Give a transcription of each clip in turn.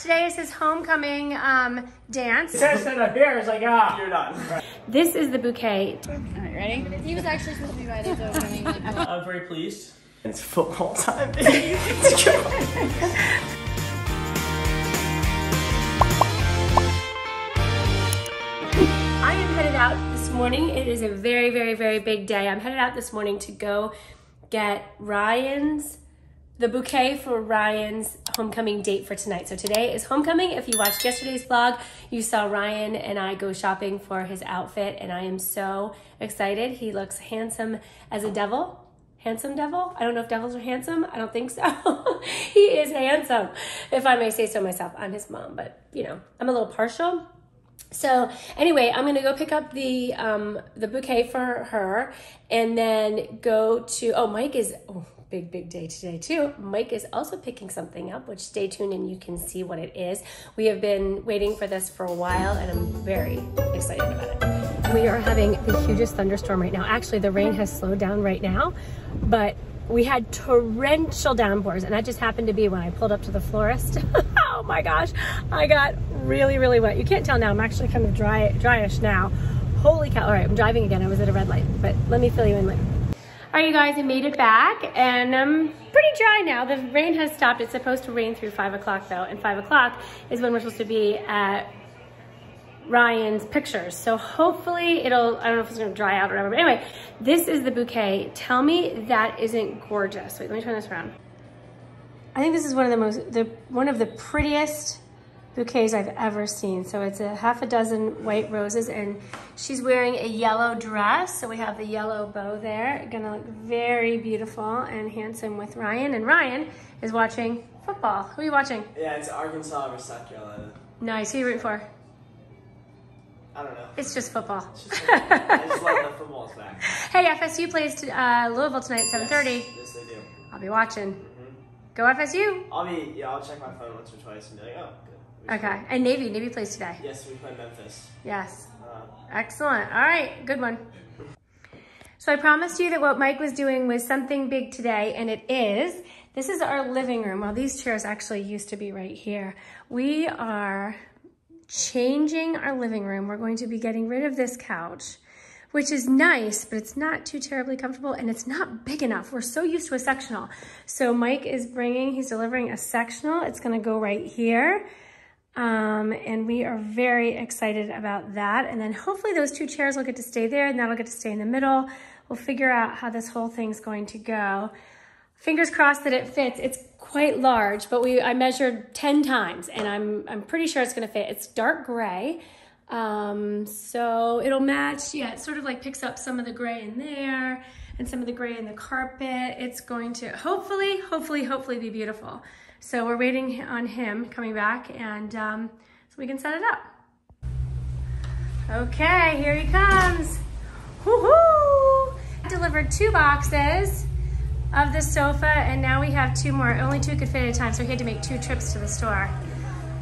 Today is his homecoming dance. Tess said up here, it's like, ah, you're done. Right. This is the bouquet. All right, ready? He was actually supposed to be invited to opening. I'm very pleased. It's football time. I am headed out this morning. It is a very, very, very big day. I'm headed out this morning to go get the bouquet for Ryan's homecoming date for tonight. So today is homecoming. If you watched yesterday's vlog, you saw Ryan and I go shopping for his outfit, and I am so excited. He looks handsome as a devil. Handsome devil? I don't know if devils are handsome. I don't think so. He is handsome, if I may say so myself. I'm his mom, but you know, I'm a little partial. So anyway, I'm gonna go pick up the bouquet for her, and then go to, oh, Mike is, oh, big, big day today too. Mike is also picking something up, which stay tuned and you can see what it is. We have been waiting for this for a while and I'm very excited about it. We are having the hugest thunderstorm right now. Actually, the rain has slowed down right now, but we had torrential downpours, and that just happened to be when I pulled up to the florist. Oh my gosh, I got really, really wet. You can't tell now, I'm actually kind of dryish now. Holy cow, all right, I'm driving again. I was at a red light, but let me fill you in later. All right, you guys, I made it back, and I'm pretty dry now. The rain has stopped. It's supposed to rain through 5 o'clock though, and 5 o'clock is when we're supposed to be at Ryan's pictures. So hopefully it'll, I don't know if it's gonna dry out or whatever, but anyway, this is the bouquet. Tell me that isn't gorgeous. Wait, let me turn this around. I think this is one of the most, one of the prettiest bouquets I've ever seen. So it's a half a dozen white roses, and she's wearing a yellow dress. So we have the yellow bow there. Gonna look very beautiful and handsome with Ryan. And Ryan is watching football. Who are you watching? Yeah, it's Arkansas versus South Carolina. Nice, who are you rooting for? I don't know. It's just football. It's just football. I just love that football's back. Hey, FSU plays Louisville tonight at 7:30. Yes, they do. I'll be watching. Mm-hmm. Go FSU. I'll check my phone once or twice and be like, oh, good. Okay. And Navy plays today. Yes, we play Memphis. Yes. Excellent. All right. Good one. So I promised you that what Mike was doing was something big today, and it is. This is our living room. Well, these chairs actually used to be right here. We are changing our living room. We're going to be getting rid of this couch, which is nice, but it's not too terribly comfortable and it's not big enough. We're so used to a sectional. So Mike is he's delivering a sectional. It's gonna go right here. And we are very excited about that. And then hopefully those two chairs will get to stay there and that'll get to stay in the middle. We'll figure out how this whole thing's going to go. Fingers crossed that it fits. It's quite large, but I measured 10 times and I'm pretty sure it's gonna fit. It's dark gray, so it'll match. Yeah, it sort of like picks up some of the gray in there and some of the gray in the carpet. It's going to hopefully be beautiful. So we're waiting on him coming back, and so we can set it up. Okay, here he comes. Woohoo! I delivered 2 boxes of the sofa, and now we have 2 more. Only 2 could fit at a time, so he had to make 2 trips to the store.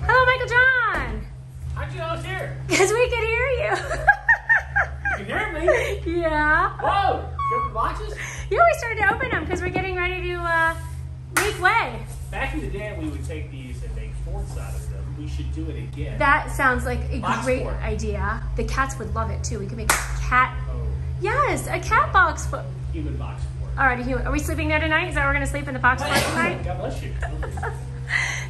Hello, Michael John! How'd you know I was here? Because we could hear you. You can hear me? Yeah. Whoa! You open boxes? Yeah, we started to open them because we're getting ready to make way. Back in the day, we would take these and make forts out of them. We should do it again. That sounds like a great idea. The cats would love it too. We could make a cat. Oh. Yes, a cat box fort. Human box fort. All right, are we sleeping there tonight? Is that where we're gonna sleep, in the box fort tonight? God bless you.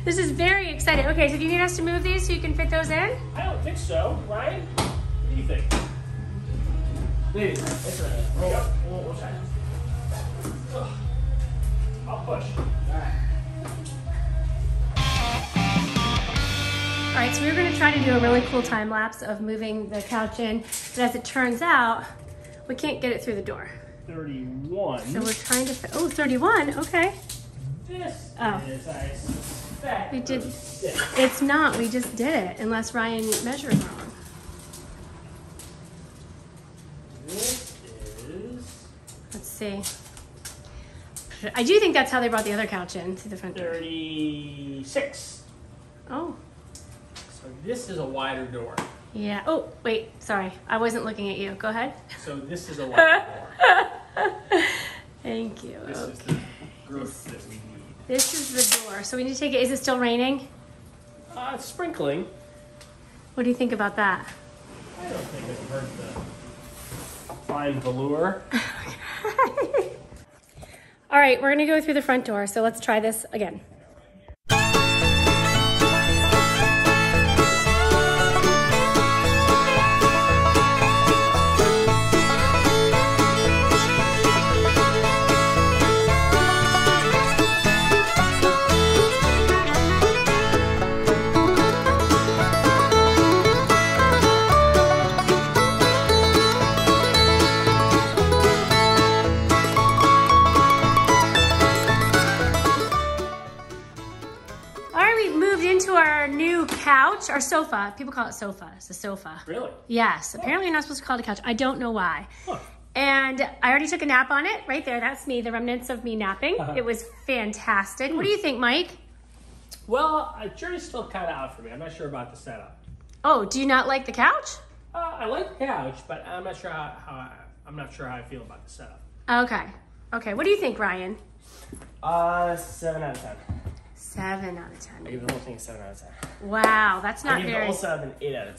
This is very exciting. Okay, so do you need us to move these so you can fit those in? I don't think so, Ryan. What do you think? Please, it's ready. Roll. I'll push. All right. All right, so we were gonna try to do a really cool time lapse of moving the couch in, but as it turns out, we can't get it through the door. 31. So we're trying to, 31, okay. This is, I suspect, we did, it's not, we just did it, unless Ryan measured wrong. This is, let's see. I do think that's how they brought the other couch in, through the front door. 36. Oh. So this is a wider door. Yeah, oh, wait, sorry. I wasn't looking at you, go ahead. So this is a wider door. Thank you. This is the growth that we need. This is the door. So we need to take it. Is it still raining? about sprinkling. What do you think about that? I don't think it hurt the fine velour. All right, we're gonna go through the front door, so let's try this again. Couch or sofa. People call it sofa. It's a sofa. Really? Yes. Apparently you're not supposed to call it a couch. I don't know why. Huh. And I already took a nap on it. Right there. That's me. The remnants of me napping. It was fantastic. What do you think, Mike? Well, the jury's still kind of out for me. I'm not sure about the setup. Oh, do you not like the couch? I like the couch, but I'm not sure how I feel about the setup. Okay. Okay. What do you think, Ryan? 7 out of 10. 7 out of 10. I give the whole thing a 7 out of 10. Wow, that's not very... I give the whole setup an 8 out of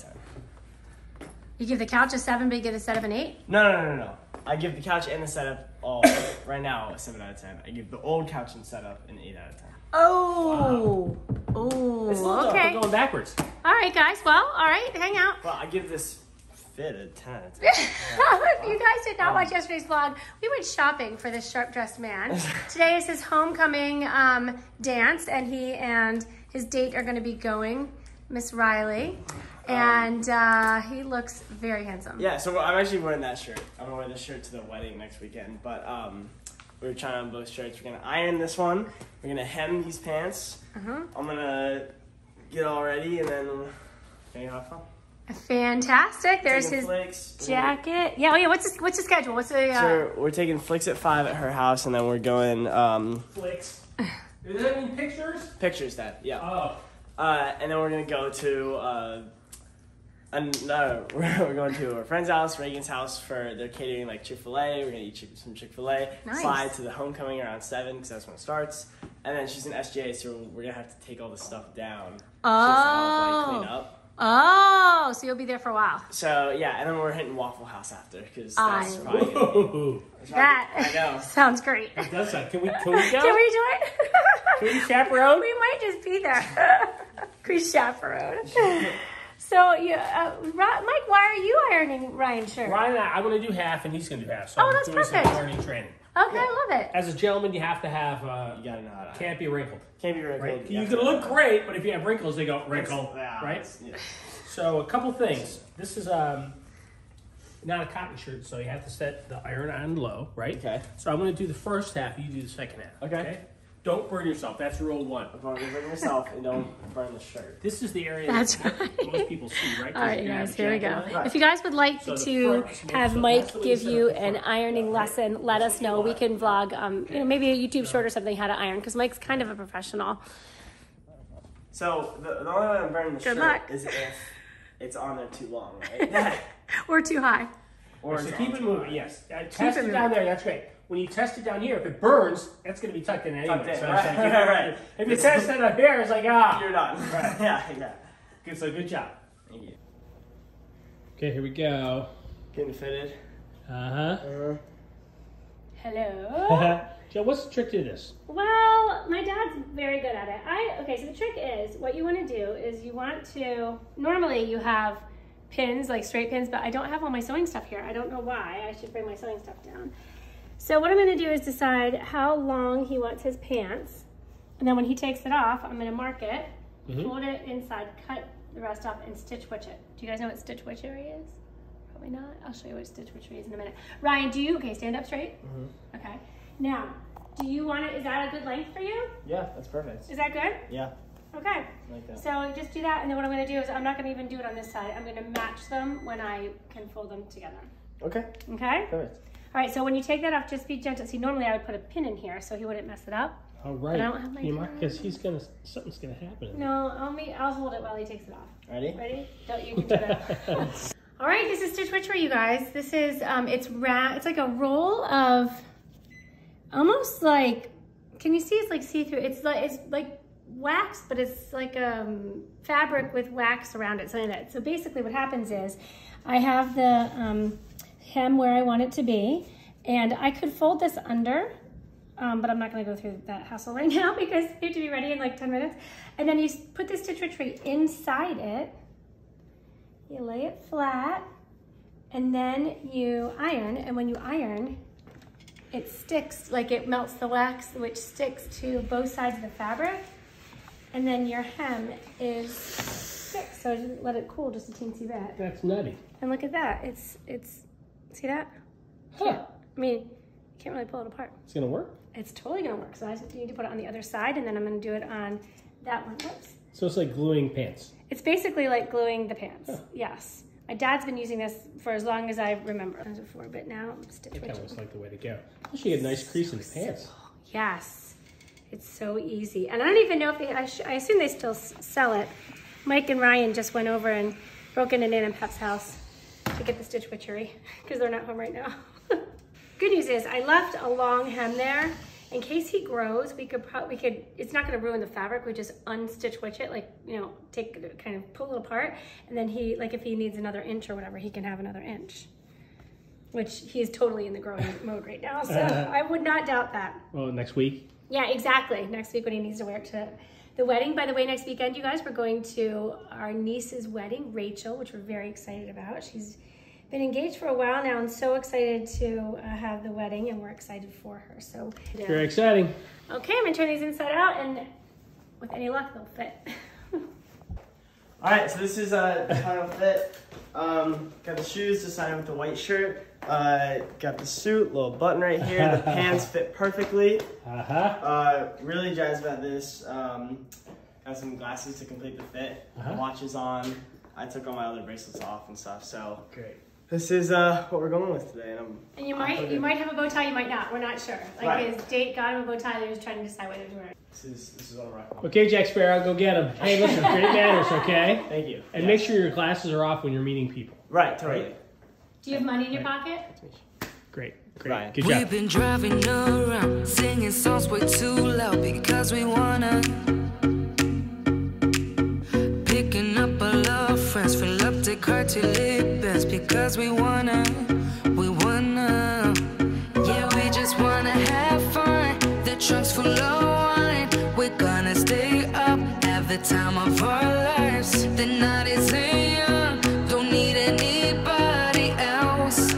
10. You give the couch a 7, but you give the setup an 8? No. I give the couch and the setup all right now a 7 out of 10. I give the old couch and setup an 8 out of 10. Oh, wow. Oh, it's little, okay. We're going backwards. All right, guys. Well, all right, hang out. Well, I give this fit a 10 out of 10. You guys did not watch yesterday's vlog. We went shopping for this sharp-dressed man. Today is his homecoming dance, and he and his date are going to be going, Miss Riley, and he looks very handsome. Yeah, so I'm actually wearing that shirt. I'm going to wear this shirt to the wedding next weekend, but we were trying on both shirts. We're going to iron this one. We're going to hem these pants. I'm going to get all ready, and then we're going to have fun. Fantastic. There's his jacket. Yeah. Oh yeah. What's the schedule? What's the? So we're taking flicks at 5 at her house, and then we're going. Flicks. Does that mean pictures? Pictures. That. Yeah. Oh. And then we're gonna go to. We're going to our friend's house, Reagan's house, for their catering, like Chick Fil A. We're gonna eat some Chick Fil A. Nice. Slide to the homecoming around 7 because that's when it starts. And then she's in SGA, so we're gonna have to take all this stuff down. Oh. Clean up. Oh, so you'll be there for a while. So, yeah, and then we're hitting Waffle House after, because that's probably gonna be, that I know. Sounds great. It does sound. Can we go? Can we do it? Can we chaperone? We might just be there. Can we chaperone? So, Mike, why are you ironing Ryan's shirt? Ryan, I'm going to do half, and he's going to do half. So I'm that's perfect. Some ironing training. Okay, yeah. I love it. As a gentleman, you have to have, you gotta know how to can't be wrinkled. Can't be wrinkled. Right? You can look great, but if you have wrinkles, they go wrinkled, right? Yeah. So a couple things. This is not a cotton shirt, so you have to set the iron on low, right? Okay. So I'm gonna do the first half, you do the second half. Okay. Don't burn yourself, that's rule 1. Don't burn yourself and don't burn the shirt. This is the area that most people see, right? All right, guys, here we go. Right. If you guys would like to have Mike give you an ironing lesson, let us know. We can vlog, you know, maybe a YouTube short or something, how to iron, because Mike's kind of a professional. So the only way I'm burning the shirt is if it's on there too long, right? Or too high. Or so keep it moving, yes. Test it down there, that's great. When you test it down here, if it burns, that's going to be tucked in anyway. Tucked in, so right. Right. If you test it up here, it's like, you're done. Right. Yeah. Good, so good job. Thank you. Okay, here we go. Getting fitted. Hello. Jill, what's the trick to this? Well, my dad's very good at it. Okay, so the trick is, what you want to do is you want to, normally you have pins, like straight pins, but I don't have all my sewing stuff here. I don't know why. I should bring my sewing stuff down. So what I'm gonna do is decide how long he wants his pants. And then when he takes it off, I'm gonna mark it, fold it inside, cut the rest off, and Stitch Witch it. Do you guys know what Stitch Witchery is? Probably not. I'll show you what Stitch Witchery is in a minute. Ryan, do you, stand up straight? Okay. Now, do you want it, is that a good length for you? Yeah, that's perfect. Is that good? Yeah. Okay. Like that. So just do that, and then what I'm gonna do is, I'm not gonna even do it on this side. I'm gonna match them when I can fold them together. Okay. Okay? Perfect. All right, so when you take that off, just be gentle. See, normally I would put a pin in here so he wouldn't mess it up. All right. But I don't have my pin. Because something's gonna happen. No, I'll hold it while he takes it off. Ready? Ready? Don't you do that. All right, this is Stitch Witchery, you guys. This is it's like a roll of almost like, can you see? It's like see through. It's like waxed, but it's like fabric with wax around it, something like that. So basically what happens is I have the hem where I want it to be, and I could fold this under, but I'm not gonna go through that hassle right now because you have to be ready in like 10 minutes. And then you put the Stitch Witchery inside it, you lay it flat, and then you iron, and when you iron, it sticks, like it melts the wax, which sticks to both sides of the fabric, and then your hem is fixed, so just let it cool just a teensy bit. That's nutty. And look at that, it's see that? Huh. Yeah. I mean, you can't really pull it apart. It's gonna work? It's totally gonna work, so I just need to put it on the other side, and then I'm gonna do it on that one. Oops. So it's like gluing pants. It's basically like gluing the pants, huh. Yes. My dad's been using this for as long as I remember. But now Stitch Witchery. That was like the way to go. She had a nice crease in the pants. Simple. Yes, it's so easy. And I don't even know if they, I assume they still sell it. Mike and Ryan just went over and broke into Nan and Pep's house to get the Stitch Witchery because they're not home right now. Good news is I left a long hem there. In case he grows, we could, it's not gonna ruin the fabric, we just unstitch witch it, like, you know, take, kind of pull it apart, and then he, like if he needs another inch or whatever, he can have another inch. Which he is totally in the growing mode right now, so I would not doubt that. Well, next week? Yeah, exactly, next week when he needs to wear it to the wedding. By the way, next weekend, you guys, we're going to our niece's wedding, Rachel, which we're very excited about. She's been engaged for a while now and so excited to have the wedding, and we're excited for her, so. Yeah. Very exciting. Okay, I'm gonna turn these inside out, and with any luck, they'll fit. All right, so this is the final fit. Got the shoes designed with the white shirt. Got the suit, little button right here. The pants fit perfectly. Uh-huh. Really jazzed about this. Got some glasses to complete the fit. Uh-huh. Watches on. I took all my other bracelets off and stuff, so. Great. This is what we're going with today, and you might have a bow tie, you might not. We're not sure. Like right. His date got him a bow tie. They're just trying to decide what to wear. This is all right. Okay, Jack Sparrow, go get him. Hey, listen, great manners, okay? Thank you. And make sure your glasses are off when you're meeting people. Right, totally. Right. Do you have money in your pocket? Great, great. Ryan. Good job. We've been driving around, singing songs way too loud because we wanna. Fill up the car till it bends because we wanna, yeah, we just wanna have fun. The trunk's full of wine, we're gonna stay up, have the time of our lives. The night is young, don't need anybody else.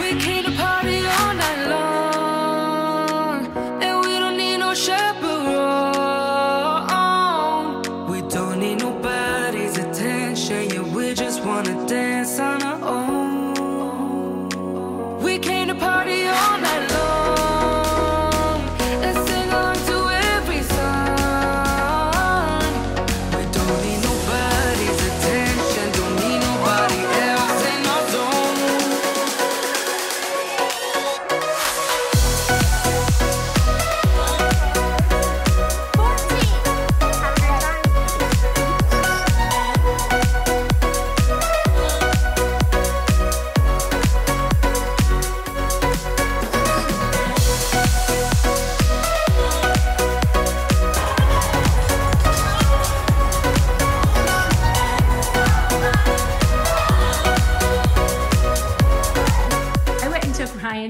We came to party all night long, and we don't need no chaperone. We don't need no. Yeah, we just wanna dance on our own. We came to party all night long and sing along to every song. We don't need nobody's attention, don't need nobody else in our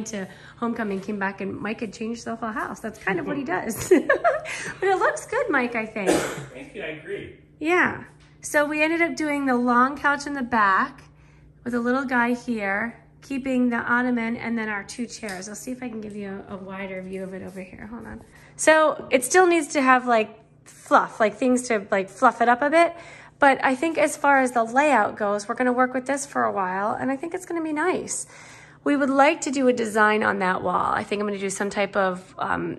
to Homecoming, came back, and Mike had changed the whole house. That's kind of what he does. But it looks good, Mike, I think. Thank you, I agree. Yeah. So we ended up doing the long couch in the back with a little guy here, keeping the ottoman and then our two chairs. I'll see if I can give you a wider view of it over here. Hold on. So it still needs to have like fluff, like things to like fluff it up a bit. But I think as far as the layout goes, we're going to work with this for a while, and I think it's going to be nice. We would like to do a design on that wall. I think I'm gonna do some type of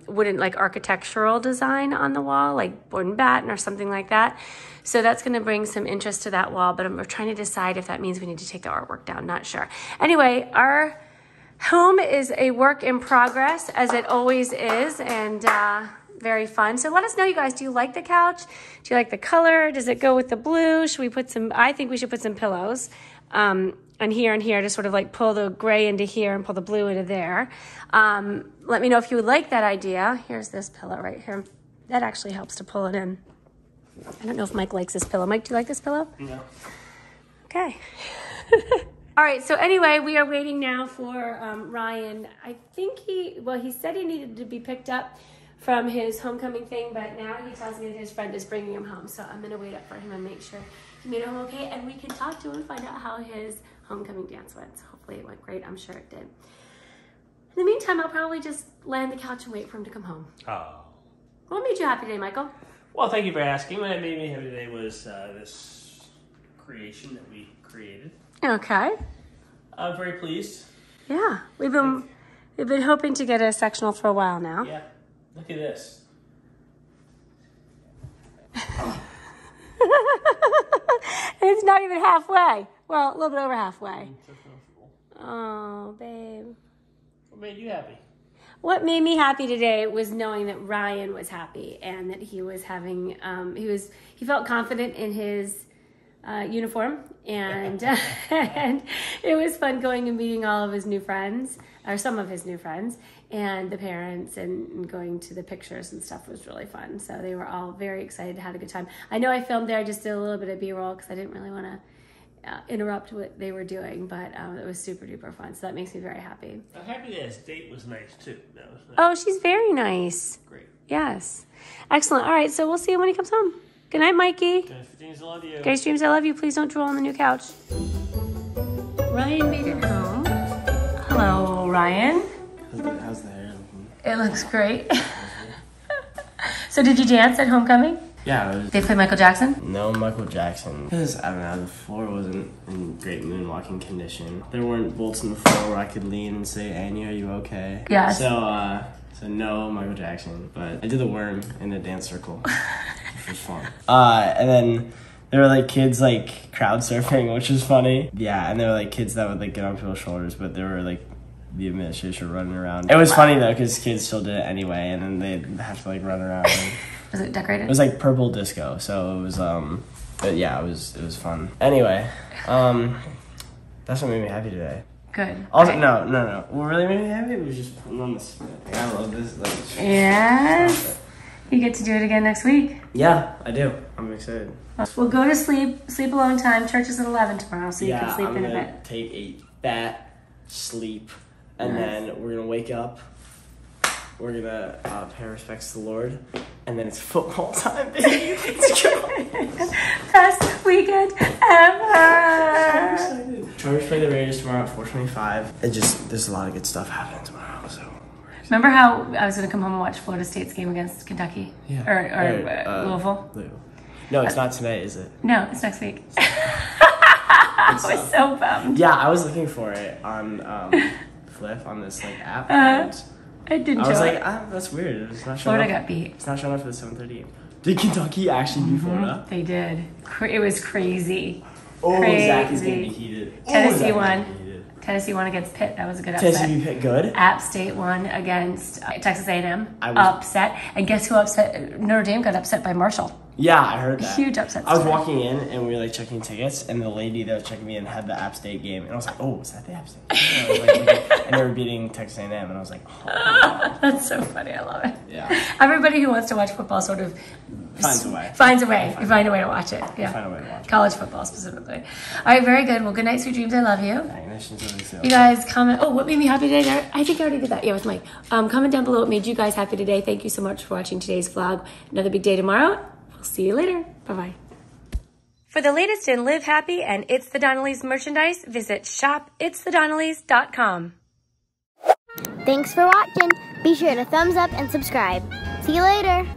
wooden, like architectural design on the wall, like board and batten or something like that. So that's gonna bring some interest to that wall, but we're trying to decide if that means we need to take the artwork down, not sure. Anyway, our home is a work in progress, as it always is, and very fun. So let us know, you guys, do you like the couch? Do you like the color? Does it go with the blue? Should we put some, I think we should put some pillows. And here to sort of like pull the gray into here and pull the blue into there. Let me know if you would like that idea. Here's this pillow right here. That actually helps to pull it in. I don't know if Mike likes this pillow. Mike, do you like this pillow? No. Okay. All right, so anyway, we are waiting now for Ryan. I think he said he needed to be picked up from his homecoming thing, but now he tells me that his friend is bringing him home, so I'm gonna wait up for him and make sure he made it home okay, and we can talk to him and find out how his homecoming dance went. So hopefully it went great, I'm sure it did. In the meantime, I'll probably just lay on the couch and wait for him to come home. Oh. What made you happy today, Michael? Well, thank you for asking. What made me happy today was this creation that we created. Okay. I'm very pleased. Yeah, we've been hoping to get a sectional for a while now. Yeah. Look at this. Oh. It's not even halfway. Well, a little bit over halfway. Oh, babe. What made you happy? What made me happy today was knowing that Ryan was happy and that he was having, he felt confident in his uniform, and and it was fun going and meeting all of his new friends, or some of his new friends, and the parents, and going to the pictures and stuff was really fun. So they were all very excited, had a good time. I know I filmed there, I just did a little bit of B-roll because I didn't really want to interrupt what they were doing, but it was super duper fun. So that makes me very happy. I'm happy that his date was nice too. That was nice. Oh, she's very nice. Great. Yes. Excellent. All right, so we'll see him when he comes home. Good night, Mikey. Grace dreams, I love you. Grace dreams, I love you. Please don't drool on the new couch. Ryan made it home. Hello, Ryan. How's the hair looking? It looks great. So did you dance at homecoming? Yeah. They play Michael Jackson? No, Michael Jackson. Because, I don't know, the floor wasn't in great moonwalking condition. There weren't bolts in the floor where I could lean and say, Annie, are you okay? Yes. So no Michael Jackson, but I did the worm in a dance circle. Which was fun. And then there were like kids like crowd surfing, which was funny. Yeah, and there were like kids that would like get on people's shoulders, but there were like the administration running around. It was funny though, because kids still did it anyway, and then they'd have to like run around. Was it decorated? It was like purple disco, so it was but yeah, it was fun. Anyway, that's what made me happy today. Good. Also, right. No. What really made me happy was just putting on this. Like, I love this. Like, yes. You get to do it again next week. Yeah, I do. I'm excited. Well, go to sleep. Sleep a long time. Church is at 11 tomorrow, so you can sleep in a bit. Yeah, take a fat sleep, and then we're gonna wake up. We're gonna pay respects to the Lord, and then it's football time, baby. Best weekend ever. So excited. Chargers play the Raiders tomorrow at 4:25. There's a lot of good stuff happening tomorrow, so. Remember how I was going to come home and watch Florida State's game against Kentucky? Yeah. Or Louisville? Louisville. No, it's not tonight, is it? No, it's next week. I was so bummed. Yeah, I was looking for it on Flip, on this like app. I was like, that's weird. It's not showing up. Florida got beat. It's not showing up for the 7:30. Did Kentucky actually beat Florida? They did. It was crazy. Oh, Zach is going to be heated. Tennessee won. Tennessee won against Pitt. That was a good upset. Tennessee beat Pitt good? App State won against Texas A&M. Upset. And guess who upset? Notre Dame got upset by Marshall. Yeah, I heard that. Huge upset. I was walking in and we were like checking tickets, and the lady that was checking me in had the App State game. And I was like, oh, is that the App State game? And they were beating Texas A&M. And I was like, oh, wow. That's so funny. I love it. Yeah. Everybody who wants to watch football sort of finds a way. You find a way to watch it. Yeah. Find a way to watch college football specifically. All right, very good. Well, good night, sweet dreams. I love you. You guys comment. Oh, what made me happy today? I think I already did that. Yeah, with Mike. Comment down below what made you guys happy today. Thank you so much for watching today's vlog. Another big day tomorrow. We'll see you later. Bye-bye. For the latest in Live Happy and It's the Donnellys merchandise, visit shopitsthedonnellys.com. Thanks for watching. Be sure to thumbs up and subscribe. See you later.